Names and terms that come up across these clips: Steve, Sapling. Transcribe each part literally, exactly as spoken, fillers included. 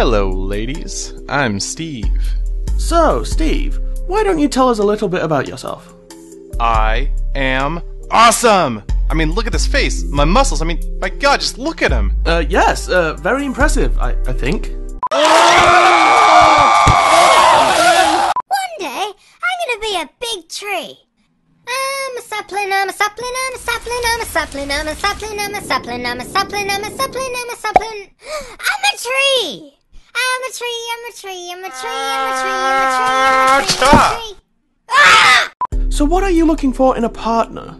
Hello, ladies. I'm Steve. So, Steve, why don't you tell us a little bit about yourself? I am awesome! I mean, look at this face, my muscles, I mean, my god, just look at him! Uh, yes, uh, very impressive, I, I think. One day, I'm gonna be a big tree. I'm a sapling, I'm a sapling, I'm a sapling, I'm a sapling, I'm a sapling, I'm a sapling, I'm a sapling, I'm a sapling, I'm a sapling, I'm a tree! I'm a tree, I'm a tree, I'm a tree, I'm a tree, I'm a tree, I'm a tree, ah! So what are you looking for in a partner?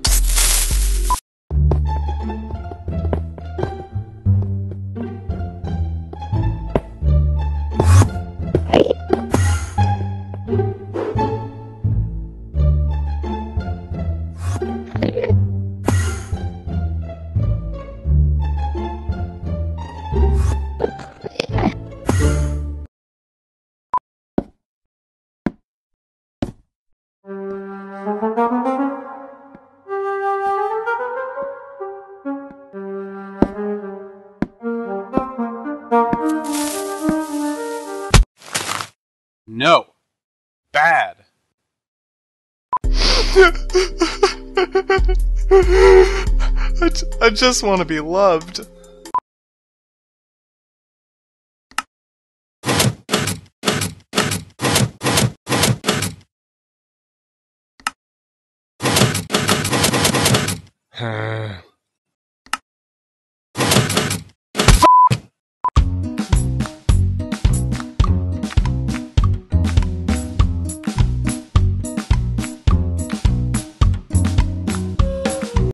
No. Bad. I, I just want to be loved.